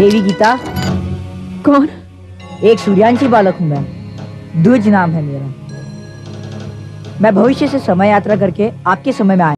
देवी गीता। कौन? एक सूर्यांशी बालक हूँ मैं, द्विज नाम है मेरा। मैं भविष्य से समय यात्रा करके आपके समय में आया।